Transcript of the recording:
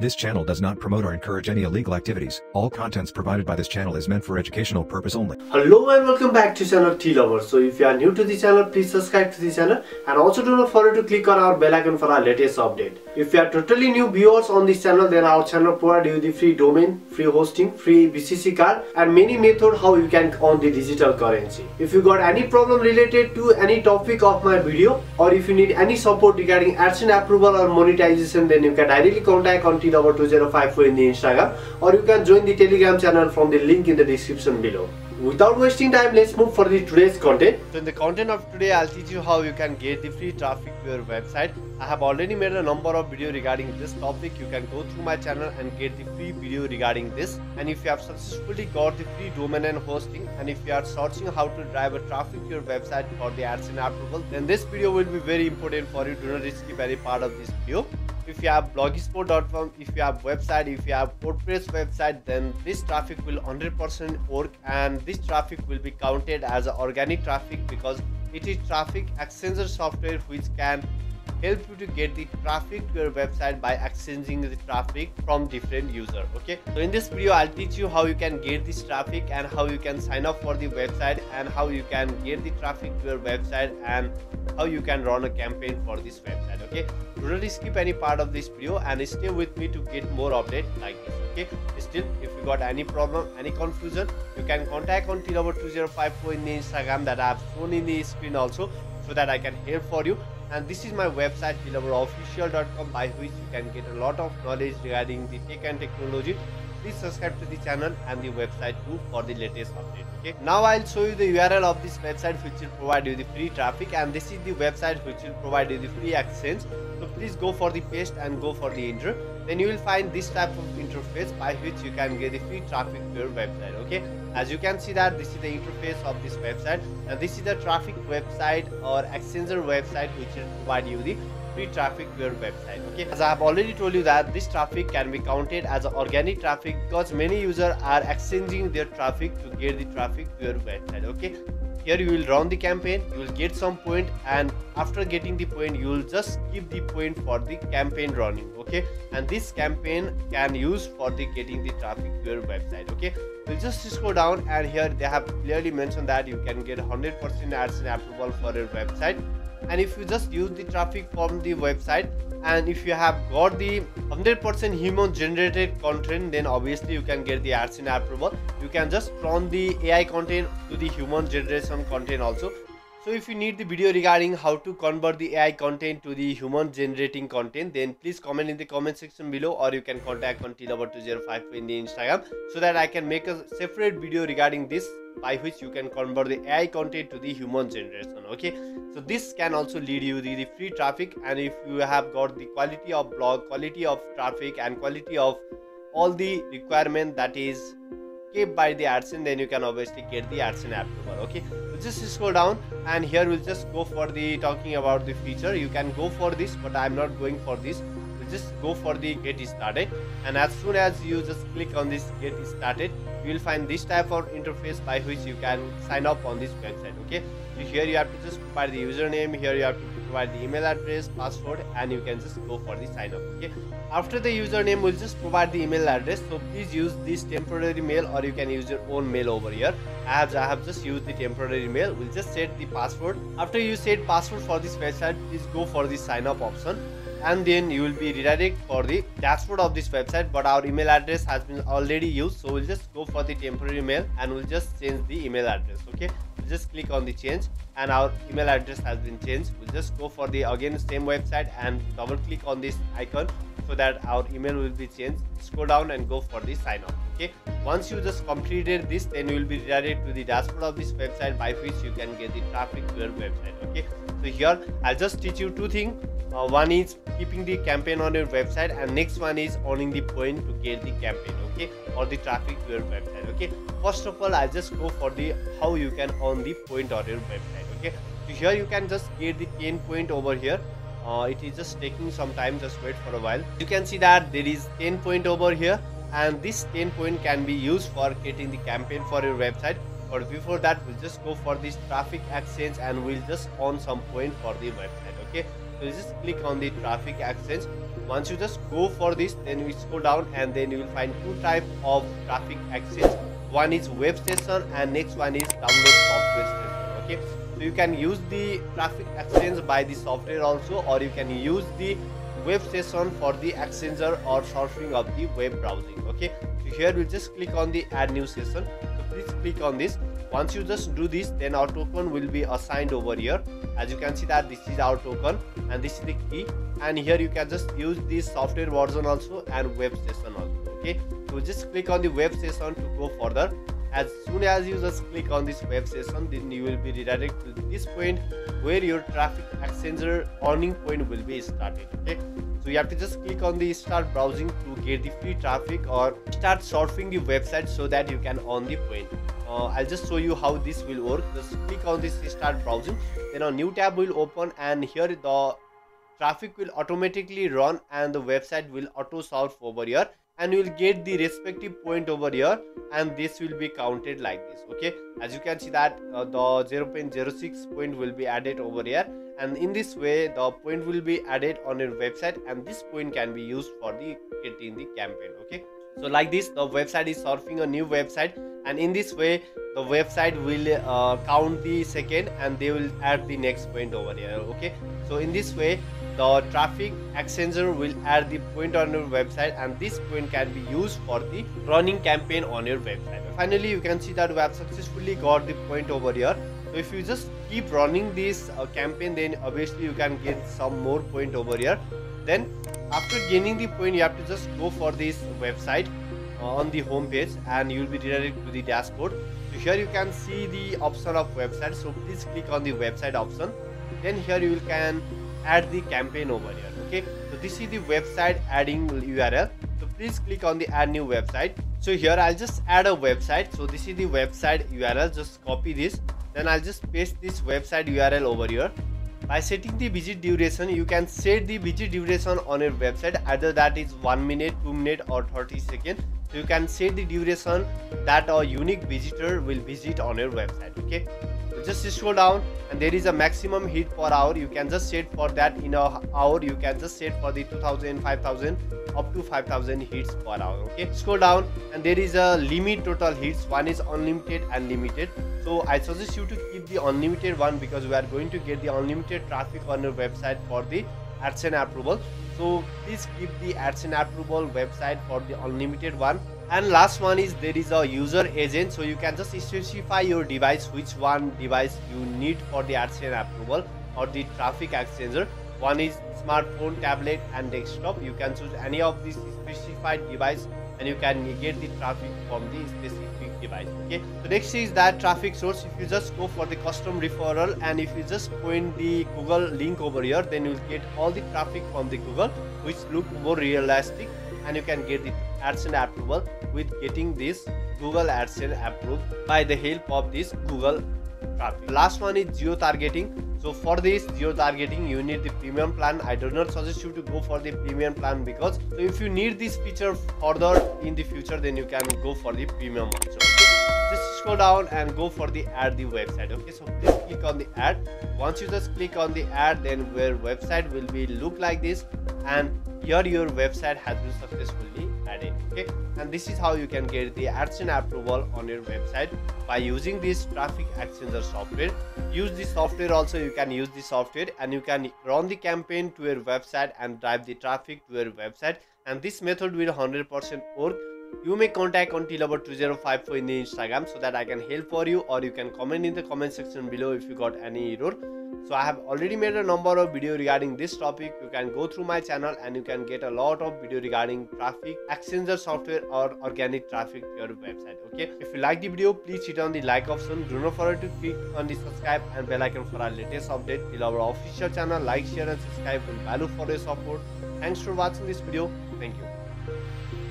This channel does not promote or encourage any illegal activities. All contents provided by this channel is meant for educational purpose only. Hello and welcome back to channel Tea Lover. So if you are new to the channel, please subscribe to the channel and also do not forget to click on our bell icon for our latest update. If you are totally new viewers on this channel, then our channel provides you the free domain, free hosting, free BCC card and many methods how you can earn the digital currency. If you got any problem related to any topic of my video or if you need any support regarding AdSense approval or monetization, then you can directly contact on Tea Lover 2054 in the Instagram, or you can join the Telegram channel from the link in the description below. Without wasting time, let's move for the today's content. So in the content of today, I'll teach you how you can get the free traffic to your website. I have already made a number of videos regarding this topic. You can go through my channel and get the free video regarding this. And if you have successfully got the free domain and hosting, and if you are searching how to drive a traffic to your website for the AdSense approval, then this video will be very important for you. Do not skip any part of this video. If you have blogspot.com, if you have website, if you have WordPress website, then this traffic will 100% work and this traffic will be counted as organic traffic because it is traffic exchanger software which can help you to get the traffic to your website by exchanging the traffic from different users. Okay, so in this video I'll teach you how you can get this traffic and how you can sign up for the website and how you can get the traffic to your website and how you can run a campaign for this website. Okay, do not skip any part of this video and stay with me to get more updates like this. Okay, still if you got any problem, any confusion, you can contact on Tea Lover 2054 in the Instagram that I have shown in the screen also, so that I can help for you. And this is my website tealoverofficial.com, by which you can get a lot of knowledge regarding the tech and technology. Please subscribe to the channel and the website too for the latest update. Okay, now I'll show you the URL of this website which will provide you the free traffic, and this is the website which will provide you the free AdSense. So please go for the paste and go for the intro. Then you will find this type of interface by which you can get the free traffic to your website. Okay, as you can see that this is the interface of this website, and this is the traffic website or exchanger website which will provide you the free traffic to your website. Okay, as I have already told you that this traffic can be counted as organic traffic because many users are exchanging their traffic to get the traffic to your website. Okay, here you will run the campaign, you will get some point, and after getting the point you will just keep the point for the campaign running. Okay, and this campaign can use for the getting the traffic to your website. Okay, we'll just scroll down and here they have clearly mentioned that you can get 100% AdSense approval for your website. And if you just use the traffic from the website and if you have got the 100% human generated content, then obviously you can get the AdSense approval. You can just turn the AI content to the human generation content also. So if you need the video regarding how to convert the AI content to the human generating content, then please comment in the comment section below, or you can contact on Tea Lover 2054 in the Instagram, so that I can make a separate video regarding this, by which you can convert the AI content to the human generation. Okay, so this can also lead you the free traffic, and if you have got the quality of blog, quality of traffic and quality of all the requirement that is kept by the AdSense, then you can obviously get the AdSense approval. Okay, we'll just scroll down and here we'll just go for the talking about the feature. You can go for this, but I'm not going for this. Just go for the get started, and as soon as you just click on this get started, you will find this type of interface by which you can sign up on this website. Okay, so here you have to just provide the username, here you have to provide the email address, password, and you can just go for the sign up. Okay, after the username we'll just provide the email address, so please use this temporary mail or you can use your own mail over here. As I have just used the temporary mail, we'll just set the password. After you set password for this website, please go for the sign up option, and then you will be redirected for the dashboard of this website, but our email address has been already used, so we'll just go for the temporary mail and we'll just change the email address. Okay, we'll just click on the change and our email address has been changed. We'll just go for the again same website and double click on this icon, so that our email will be changed. Scroll down and go for the sign up. Okay, once you just completed this, then you will be redirected to the dashboard of this website, by which you can get the traffic to your website. Okay, so here I'll just teach you two things. One is keeping the campaign on your website, and next one is earning the point to get the campaign, okay, or the traffic to your website. Okay, first of all I'll just go for the how you can earn the point on your website. Okay, so here you can just get the 10 point over here. It is just taking some time, just wait for a while. You can see that there is 10 point over here, and this 10 point can be used for getting the campaign for your website. But before that we'll just go for this traffic AdSense and we'll just earn some point for the website. Okay, so just click on the traffic AdSense. Once you just go for this, then you scroll down and then you will find two types of traffic access. One is web station and next one is download software station. Okay, so you can use the traffic exchange by the software also, or you can use the web station for the exchanger or sourcing of the web browsing. Okay, so here we'll just click on the add new session. So please click on this. Once you just do this, then our token will be assigned over here. As you can see that this is our token and this is the key, and here you can just use this software version also and web session also. Okay, so just click on the web session to go further. As soon as you just click on this web session, then you will be redirected to this point where your traffic exchanger earning point will be started. Okay, so you have to just click on the start browsing to get the free traffic or start surfing the website so that you can earn the point. I'll just show you how this will work. Just click on this start browsing, then a new tab will open, and here the traffic will automatically run and the website will auto surf over here, and you will get the respective point over here, and this will be counted like this. Okay, as you can see that the 0.06 point will be added over here, and in this way the point will be added on your website, and this point can be used for the getting the campaign. Okay, so like this the website is surfing a new website, and in this way the website will count the second and they will add the next point over here. Okay, so in this way the traffic exchanger will add the point on your website, and this point can be used for the running campaign on your website. Finally, you can see that we have successfully got the point over here. So if you just keep running this campaign, then obviously you can get some more point over here. Then after gaining the point, you have to just go for this website on the home page, and you will be redirected to the dashboard. So here you can see the option of website, so please click on the website option. Then here you can add the campaign over here. Okay, so this is the website adding URL, so please click on the add new website. So here I'll just add a website. So this is the website URL, just copy this, then I'll just paste this website URL over here. By setting the visit duration, you can set the visit duration on your website, either that is 1 minute, 2 minutes or 30 seconds. So you can set the duration that a unique visitor will visit on your website. Okay, just scroll down, and there is a maximum hit per hour. You can just set for that. In a hour you can just set for the 2000, 5000 up to 5000 hits per hour. Okay, scroll down, and there is a limit total hits. One is unlimited and limited, so I suggest you to keep the unlimited one, because we are going to get the unlimited traffic on your website for the AdSense approval. So please keep the AdSense approval website for the unlimited one. And last one is there is a user agent, so you can just specify your device, which one device you need for the AdSense approval or the traffic exchanger. One is smartphone, tablet and desktop. You can choose any of these specified device and you can get the traffic from the specific device. Okay, so next is that traffic source. If you just go for the custom referral, and if you just point the Google link over here, then you will get all the traffic from the Google, which look more realistic, and you can get the AdSense approval with getting this Google AdSense approved by the help of this Google traffic. Last one is geo targeting. So for this geo targeting, you need the premium plan. I do not suggest you to go for the premium plan, because so if you need this feature further in the future, then you can go for the premium one. So just scroll down and go for the add the website. Okay, so please click on the add. Once you just click on the add, then your website will be look like this, and here your website has been successfully added. Okay, and this is how you can get the AdSense approval on your website by using this traffic exchanger software. Use the software also. You can use the software and you can run the campaign to your website and drive the traffic to your website, and this method will 100% work. You may contact on Tea Lover 2054 in the Instagram so that I can help for you, or you can comment in the comment section below if you got any error. So I have already made a number of video regarding this topic. You can go through my channel and you can get a lot of video regarding traffic exchanger software or organic traffic to your website. Okay, if you like the video, please hit on the like option. Do not forget to click on the subscribe and bell icon for our latest update. Till our official channel, like, share and subscribe. We value for your support. Thanks for watching this video. Thank you.